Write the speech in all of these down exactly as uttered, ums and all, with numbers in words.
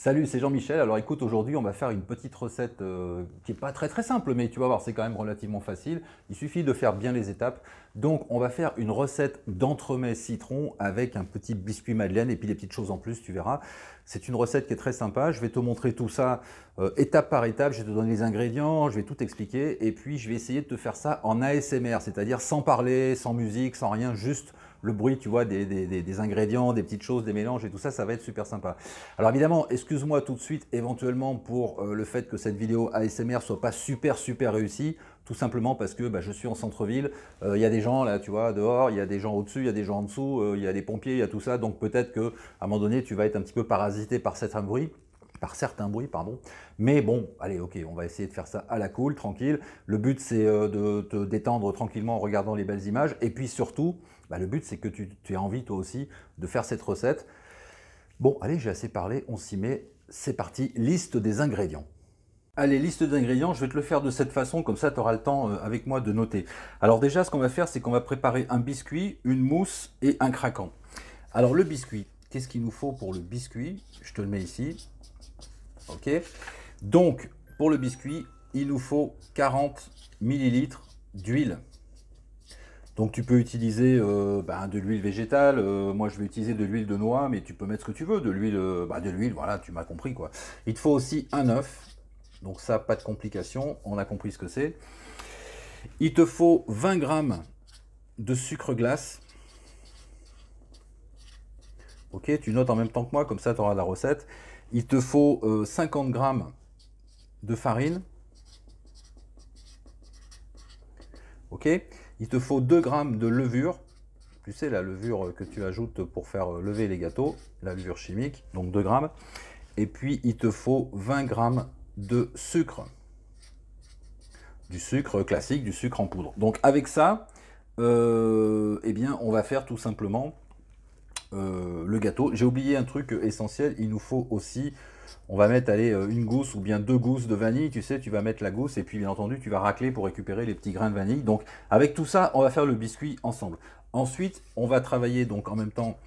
Salut, c'est Jean-Michel. Alors écoute, aujourd'hui on va faire une petite recette euh, qui n'est pas très très simple, mais tu vas voir, c'est quand même relativement facile. Il suffit de faire bien les étapes. Donc on va faire une recette d'entremets citron avec un petit biscuit madeleine et puis des petites choses en plus, tu verras. C'est une recette qui est très sympa. Je vais te montrer tout ça euh, étape par étape. Je vais te donner les ingrédients, je vais tout t'expliquer et puis je vais essayer de te faire ça en A S M R, c'est-à-dire sans parler, sans musique, sans rien, juste le bruit, tu vois, des, des, des, des ingrédients, des petites choses, des mélanges et tout ça, ça va être super sympa. Alors évidemment, excuse-moi tout de suite éventuellement pour euh, le fait que cette vidéo A S M R soit pas super super réussie, tout simplement parce que bah, je suis en centre-ville, il euh, y a des gens là, tu vois, dehors, il y a des gens au-dessus, il y a des gens en dessous, il euh, y a des pompiers, il y a tout ça, donc peut-être qu'à un moment donné, tu vas être un petit peu parasité par certains bruits. par certains bruits, pardon. Mais bon, allez, ok, on va essayer de faire ça à la cool, tranquille. Le but, c'est de te détendre tranquillement en regardant les belles images. Et puis surtout, bah, le but, c'est que tu, tu aies envie, toi aussi, de faire cette recette. Bon, allez, j'ai assez parlé, on s'y met. C'est parti, liste des ingrédients. Allez, liste d'ingrédients, je vais te le faire de cette façon, comme ça tu auras le temps euh, avec moi de noter. Alors déjà, ce qu'on va faire, c'est qu'on va préparer un biscuit, une mousse et un craquant. Alors le biscuit, qu'est-ce qu'il nous faut pour le biscuit? Je te le mets ici. Ok, donc pour le biscuit, il nous faut quarante millilitres d'huile. Donc tu peux utiliser euh, ben, de l'huile végétale, euh, moi je vais utiliser de l'huile de noix, mais tu peux mettre ce que tu veux, de l'huile, euh, ben, de l'huile, voilà, tu m'as compris quoi. Il te faut aussi un œuf, donc ça, pas de complications, on a compris ce que c'est. Il te faut vingt grammes de sucre glace. Ok, tu notes en même temps que moi, comme ça tu auras la recette. Il te faut euh, cinquante grammes de farine. Ok. Il te faut deux grammes de levure. Tu sais, la levure que tu ajoutes pour faire lever les gâteaux, la levure chimique, donc deux grammes. Et puis, il te faut vingt grammes de sucre. Du sucre classique, du sucre en poudre. Donc, avec ça, euh, eh bien, on va faire tout simplement... Euh, le gâteau. J'ai oublié un truc essentiel, il nous faut aussi, on va mettre allez, une gousse ou bien deux gousses de vanille, tu sais, tu vas mettre la gousse et puis bien entendu tu vas racler pour récupérer les petits grains de vanille. Donc avec tout ça, on va faire le biscuit ensemble. Ensuite, on va travailler donc en même temps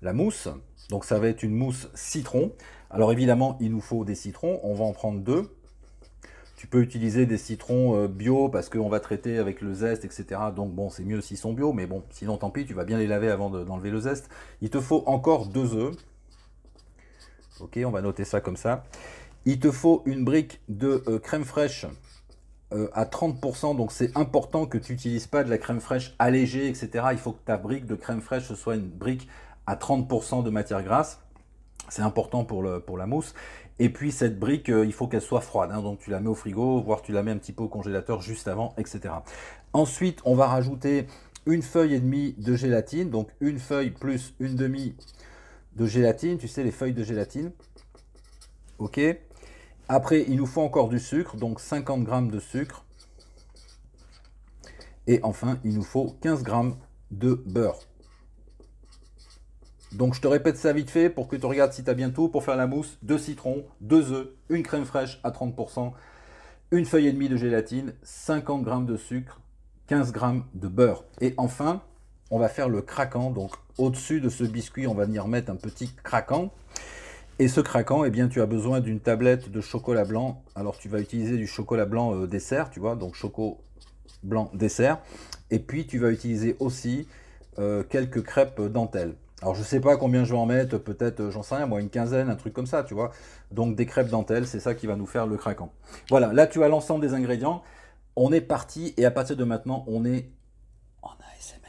la mousse, donc ça va être une mousse citron. Alors évidemment, il nous faut des citrons, on va en prendre deux. Tu peux utiliser des citrons bio parce qu'on va traiter avec le zeste, et cetera. Donc bon, c'est mieux s'ils sont bio, mais bon, sinon tant pis, tu vas bien les laver avant d'enlever le zeste. Il te faut encore deux œufs. Ok, on va noter ça comme ça. Il te faut une brique de euh, crème fraîche euh, à trente pour cent. Donc c'est important que tu n'utilises pas de la crème fraîche allégée, et cetera. Il faut que ta brique de crème fraîche soit une brique à trente pour cent de matière grasse. C'est important pour, le, pour la mousse. Et puis cette brique, euh, il faut qu'elle soit froide, hein, donc tu la mets au frigo, voire tu la mets un petit peu au congélateur juste avant, et cetera. Ensuite, on va rajouter une feuille et demie de gélatine, donc une feuille plus une demi de gélatine, tu sais les feuilles de gélatine. Ok. Après, il nous faut encore du sucre, donc cinquante grammes de sucre. Et enfin, il nous faut quinze grammes de beurre. Donc je te répète ça vite fait pour que tu regardes si tu as bien tout. Pour faire la mousse, deux citrons, deux œufs, une crème fraîche à trente pour cent, une feuille et demie de gélatine, cinquante grammes de sucre, quinze grammes de beurre. Et enfin, on va faire le craquant. Donc au-dessus de ce biscuit, on va venir mettre un petit craquant. Et ce craquant, eh bien, tu as besoin d'une tablette de chocolat blanc. Alors tu vas utiliser du chocolat blanc euh, dessert, tu vois, donc choco blanc dessert. Et puis tu vas utiliser aussi euh, quelques crêpes dentelles. Alors je sais pas combien je vais en mettre, peut-être, j'en sais rien, moi une quinzaine, un truc comme ça, tu vois. Donc des crêpes dentelles, c'est ça qui va nous faire le craquant. Voilà, là tu as l'ensemble des ingrédients. On est parti et à partir de maintenant, on est en A S M R.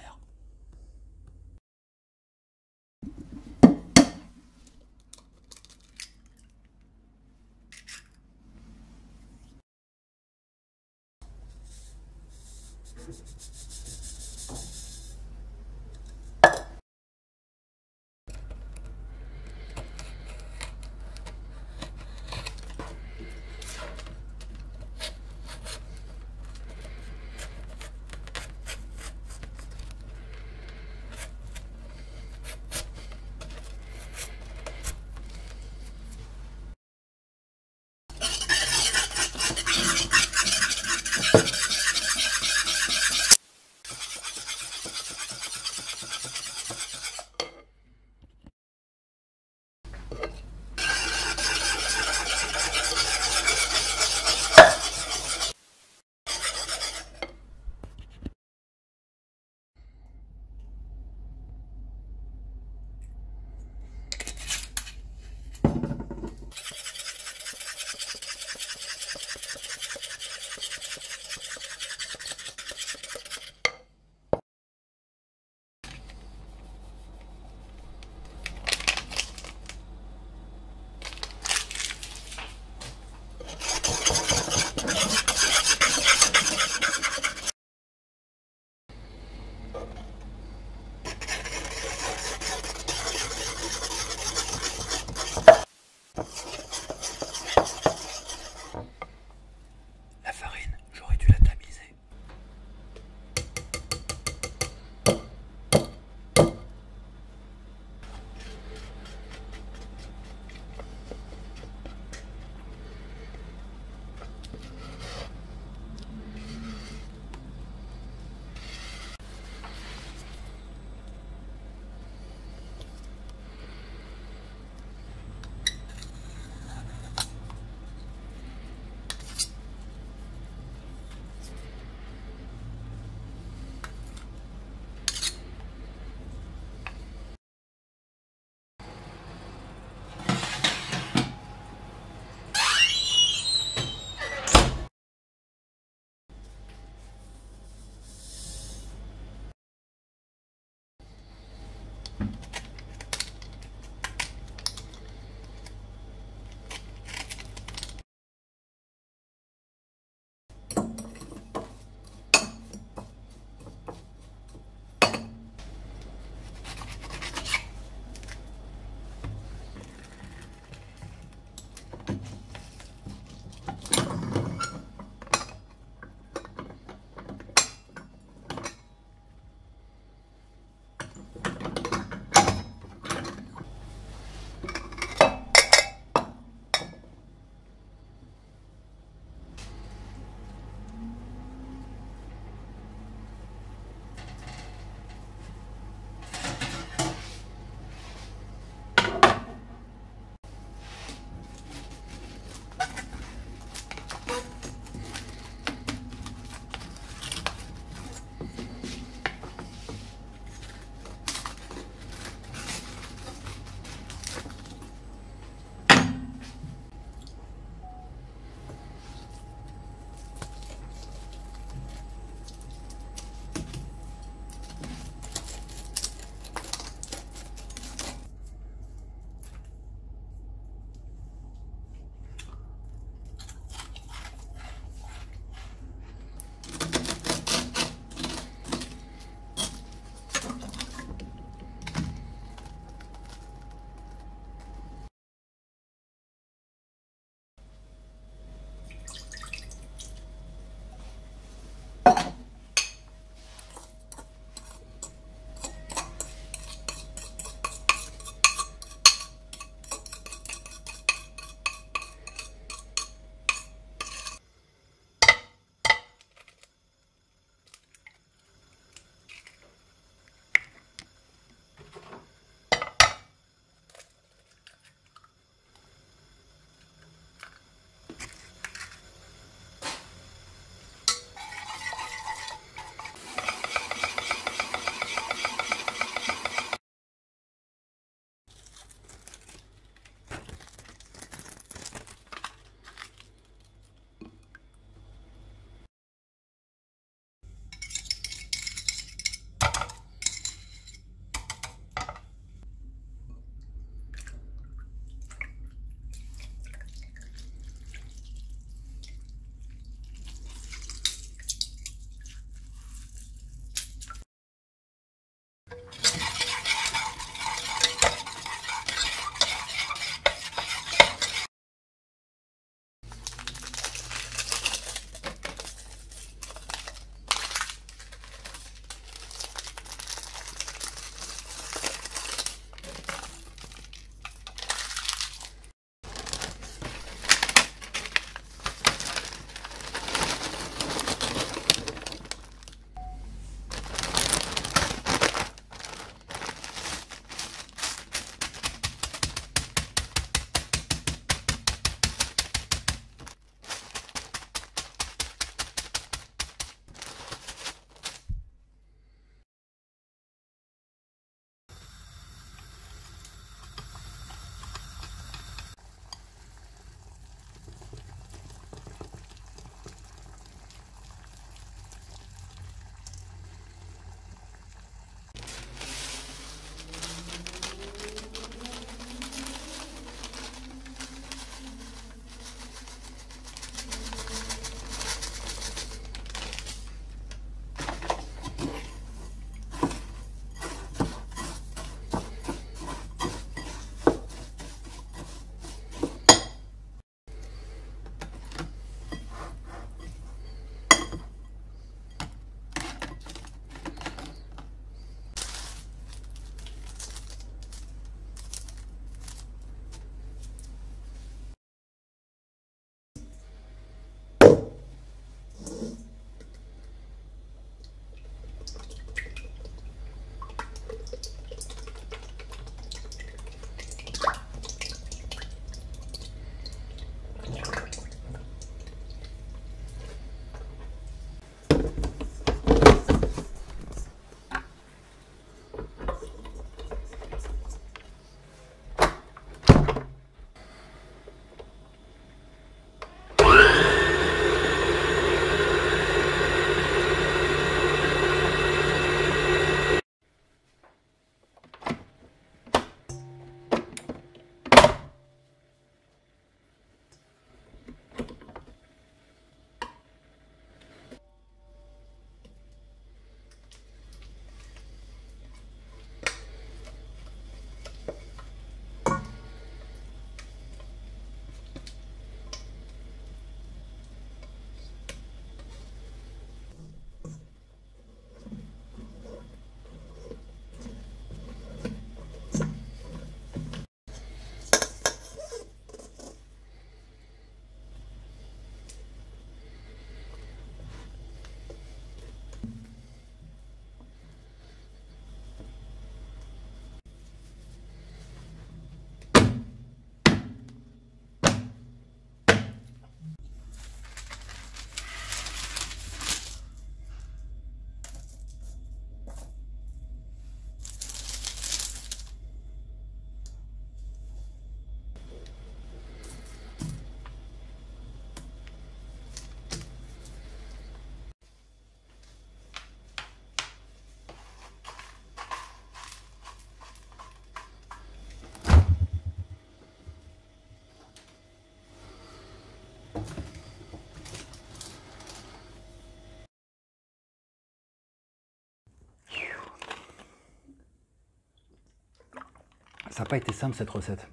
ça n'a pas été simple cette recette.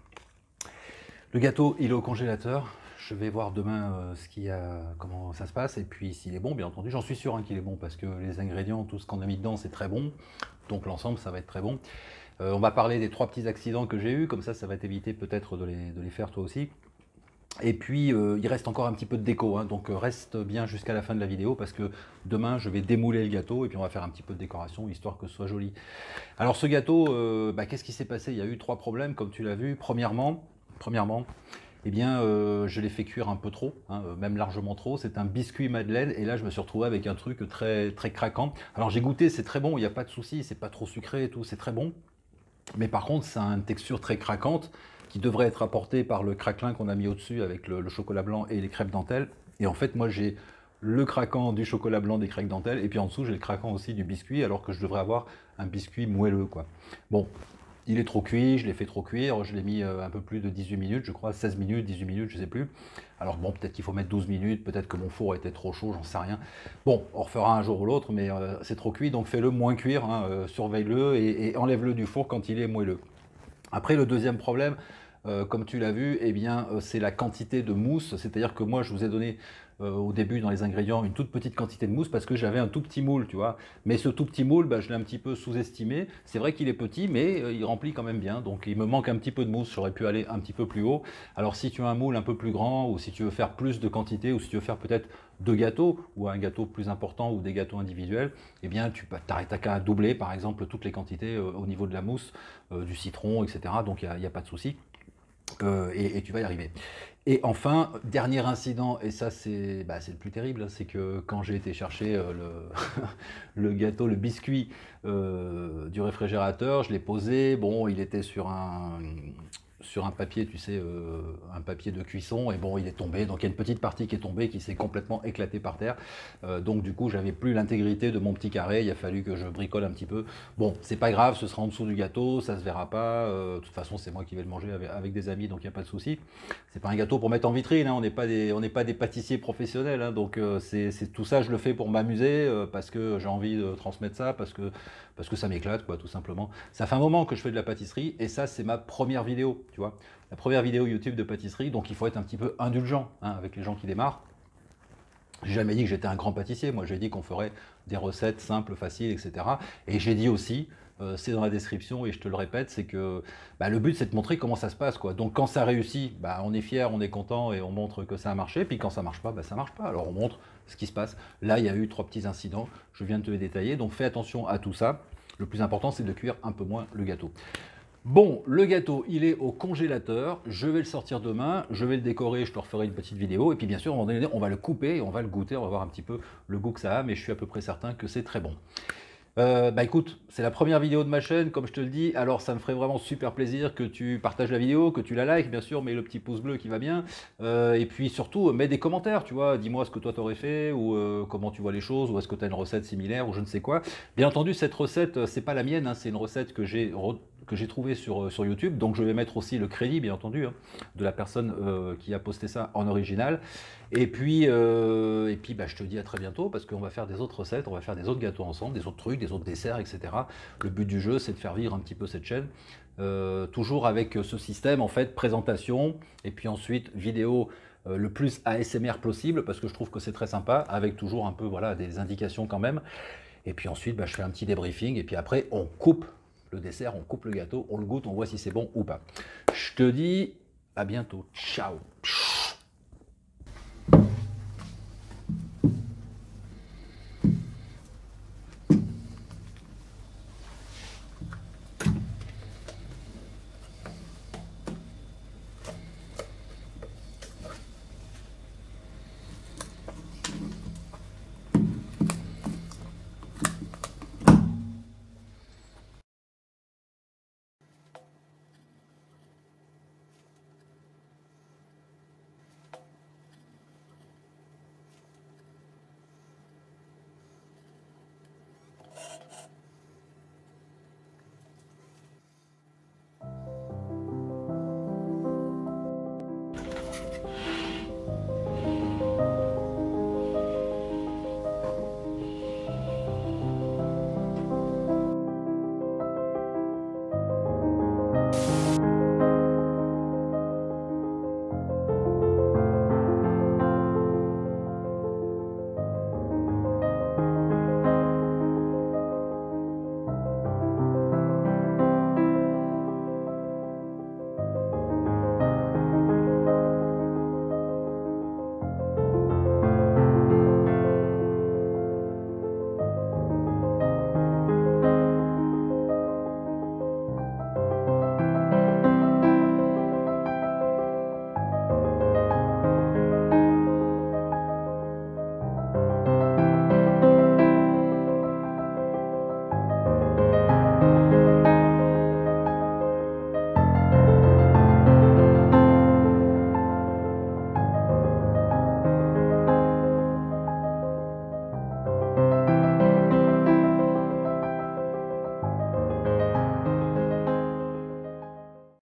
Le gâteau, il est au congélateur. Je vais voir demain euh, ce qu'il y a, comment ça se passe, et puis s'il est bon, bien entendu. J'en suis sûr hein, qu'il est bon, parce que les ingrédients, tout ce qu'on a mis dedans, c'est très bon. Donc l'ensemble, ça va être très bon. Euh, on va parler des trois petits accidents que j'ai eus, comme ça, ça va t'éviter peut-être de les, de les faire toi aussi. Et puis, euh, il reste encore un petit peu de déco, hein, donc reste bien jusqu'à la fin de la vidéo, parce que demain, je vais démouler le gâteau, et puis on va faire un petit peu de décoration, histoire que ce soit joli. Alors ce gâteau, euh, bah, qu'est-ce qui s'est passé? Il y a eu trois problèmes, comme tu l'as vu. Premièrement, premièrement eh bien, euh, je l'ai fait cuire un peu trop, hein, même largement trop. C'est un biscuit madeleine, et là, je me suis retrouvé avec un truc très, très craquant. Alors j'ai goûté, c'est très bon, il n'y a pas de souci, c'est pas trop sucré et tout, c'est très bon. Mais par contre, ça a une texture très craquante, qui devrait être apporté par le craquelin qu'on a mis au-dessus avec le, le chocolat blanc et les crêpes dentelles. Et en fait, moi, j'ai le craquant du chocolat blanc, des crêpes dentelles, et puis en dessous, j'ai le craquant aussi du biscuit, alors que je devrais avoir un biscuit moelleux, quoi. Bon, il est trop cuit, je l'ai fait trop cuire, je l'ai mis un peu plus de dix-huit minutes, je crois, seize minutes, dix-huit minutes, je sais plus. Alors bon, peut-être qu'il faut mettre douze minutes, peut-être que mon four était trop chaud, j'en sais rien. Bon, on refera un jour ou l'autre, mais euh, c'est trop cuit, donc fais-le moins cuire, hein, euh, surveille-le et, et enlève-le du four quand il est moelleux. Après, le deuxième problème, Euh, comme tu l'as vu, eh bien, euh, c'est la quantité de mousse. C'est-à-dire que moi, je vous ai donné euh, au début dans les ingrédients une toute petite quantité de mousse parce que j'avais un tout petit moule, tu vois. Mais ce tout petit moule, bah, je l'ai un petit peu sous-estimé. C'est vrai qu'il est petit, mais euh, il remplit quand même bien. Donc, il me manque un petit peu de mousse. J'aurais pu aller un petit peu plus haut. Alors, si tu as un moule un peu plus grand ou si tu veux faire plus de quantité ou si tu veux faire peut-être deux gâteaux ou un gâteau plus important ou des gâteaux individuels, eh bien, tu n'arrêtes qu'à doubler, par exemple, toutes les quantités euh, au niveau de la mousse, euh, du citron, et cetera. Donc, il n'y a, a pas de souci. Euh, et, et tu vas y arriver. Et enfin, dernier incident, et ça c'est bah, c'est le plus terrible, c'est que quand j'ai été chercher euh, le, le gâteau, le biscuit euh, du réfrigérateur, je l'ai posé, bon il était sur un, sur un papier, tu sais, euh, un papier de cuisson, et bon il est tombé, donc il y a une petite partie qui est tombée, qui s'est complètement éclatée par terre, euh, donc du coup j'avais plus l'intégrité de mon petit carré, il a fallu que je bricole un petit peu. Bon, c'est pas grave, ce sera en dessous du gâteau, ça se verra pas, euh, de toute façon c'est moi qui vais le manger avec, avec des amis, donc il n'y a pas de souci. C'est pas un gâteau pour mettre en vitrine, hein. On n'est pas des, on n'est pas des pâtissiers professionnels, hein. Donc euh, c'est tout ça, je le fais pour m'amuser, euh, parce que j'ai envie de transmettre ça, parce que, parce que ça m'éclate, quoi, tout simplement. Ça fait un moment que je fais de la pâtisserie, et ça c'est ma première vidéo, tu vois, la première vidéo YouTube de pâtisserie, donc il faut être un petit peu indulgent hein, avec les gens qui démarrent. J'ai jamais dit que j'étais un grand pâtissier, moi j'ai dit qu'on ferait des recettes simples, faciles, et cetera. Et j'ai dit aussi, euh, c'est dans la description et je te le répète, c'est que bah, le but c'est de montrer comment ça se passe, quoi. Donc quand ça réussit, bah, on est fier, on est content et on montre que ça a marché, puis quand ça marche pas, bah, ça marche pas, alors on montre ce qui se passe. Là il y a eu trois petits incidents, je viens de te les détailler, donc fais attention à tout ça. Le plus important c'est de cuire un peu moins le gâteau. Bon, le gâteau, il est au congélateur, je vais le sortir demain, je vais le décorer, je te referai une petite vidéo, et puis bien sûr, on va le couper, et on va le goûter, on va voir un petit peu le goût que ça a, mais je suis à peu près certain que c'est très bon. Euh, bah écoute, c'est la première vidéo de ma chaîne, comme je te le dis, alors ça me ferait vraiment super plaisir que tu partages la vidéo, que tu la likes, bien sûr, mets le petit pouce bleu qui va bien, euh, et puis surtout, mets des commentaires, tu vois, dis-moi ce que toi t'aurais fait, ou euh, comment tu vois les choses, ou est-ce que tu as une recette similaire, ou je ne sais quoi. Bien entendu, cette recette, c'est pas la mienne, hein, c'est une recette que j'ai re... que j'ai trouvé sur, sur YouTube, donc je vais mettre aussi le crédit, bien entendu, hein, de la personne euh, qui a posté ça en original. Et puis, euh, et puis bah, je te dis à très bientôt, parce qu'on va faire des autres recettes, on va faire des autres gâteaux ensemble, des autres trucs, des autres desserts, et cetera. Le but du jeu, c'est de faire vivre un petit peu cette chaîne, euh, toujours avec ce système, en fait, présentation, et puis ensuite, vidéo, Euh, le plus A S M R possible, parce que je trouve que c'est très sympa, avec toujours un peu, voilà, des indications quand même. Et puis ensuite, bah, je fais un petit débriefing, et puis après, on coupe le dessert, on coupe le gâteau, on le goûte, on voit si c'est bon ou pas. Je te dis à bientôt. Ciao.